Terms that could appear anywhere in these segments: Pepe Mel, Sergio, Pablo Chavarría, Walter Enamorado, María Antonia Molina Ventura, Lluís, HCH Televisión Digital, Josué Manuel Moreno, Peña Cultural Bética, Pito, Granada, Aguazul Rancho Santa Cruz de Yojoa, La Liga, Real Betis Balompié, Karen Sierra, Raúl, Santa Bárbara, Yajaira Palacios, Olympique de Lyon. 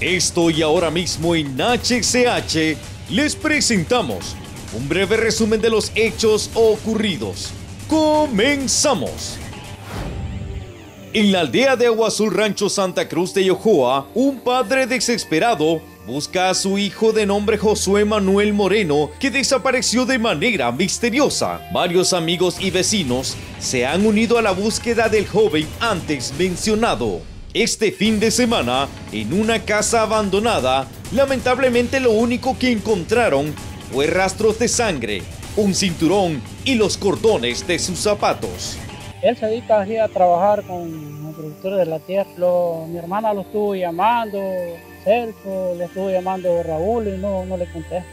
Esto y ahora mismo en HCH les presentamos un breve resumen de los hechos ocurridos. ¡Comenzamos! En la aldea de Aguazul Rancho Santa Cruz de Yojoa, un padre desesperado busca a su hijo de nombre Josué Manuel Moreno, que desapareció de manera misteriosa. Varios amigos y vecinos se han unido a la búsqueda del joven antes mencionado. Este fin de semana, en una casa abandonada, lamentablemente lo único que encontraron fue rastros de sangre, un cinturón y los cordones de sus zapatos. Él se dedica aquí a trabajar con los productores de la tierra. Mi hermana lo estuvo llamando, Sergio, le estuvo llamando Raúl y no le contesta.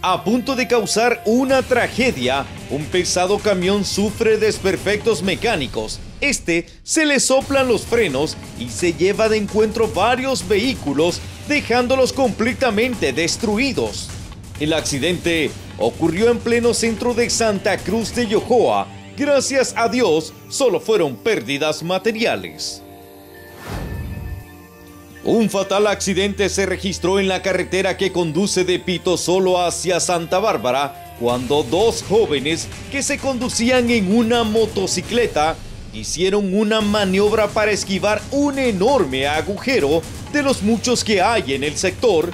A punto de causar una tragedia, un pesado camión sufre desperfectos mecánicos. Este se le soplan los frenos y se lleva de encuentro varios vehículos, dejándolos completamente destruidos. El accidente ocurrió en pleno centro de Santa Cruz de Yojoa. Gracias a Dios, solo fueron pérdidas materiales. Un fatal accidente se registró en la carretera que conduce de Pito solo hacia Santa Bárbara, cuando dos jóvenes que se conducían en una motocicleta hicieron una maniobra para esquivar un enorme agujero de los muchos que hay en el sector,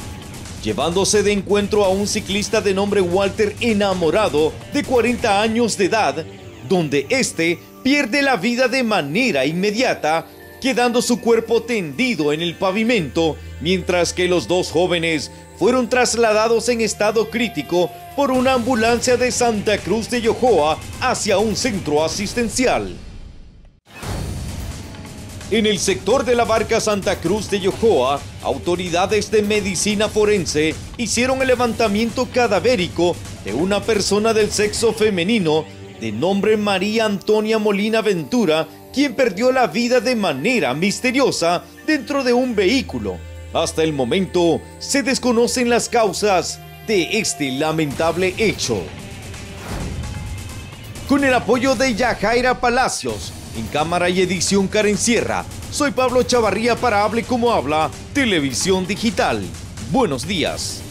llevándose de encuentro a un ciclista de nombre Walter Enamorado, de 40 años de edad, donde este pierde la vida de manera inmediata, quedando su cuerpo tendido en el pavimento, mientras que los dos jóvenes fueron trasladados en estado crítico por una ambulancia de Santa Cruz de Yojoa hacia un centro asistencial. En el sector de la Barca Santa Cruz de Yojoa, autoridades de medicina forense hicieron el levantamiento cadavérico de una persona del sexo femenino de nombre María Antonia Molina Ventura, quien perdió la vida de manera misteriosa dentro de un vehículo. Hasta el momento se desconocen las causas de este lamentable hecho. Con el apoyo de Yajaira Palacios, en cámara y edición Karen Sierra, soy Pablo Chavarría para Hable Como Habla, Televisión Digital. Buenos días.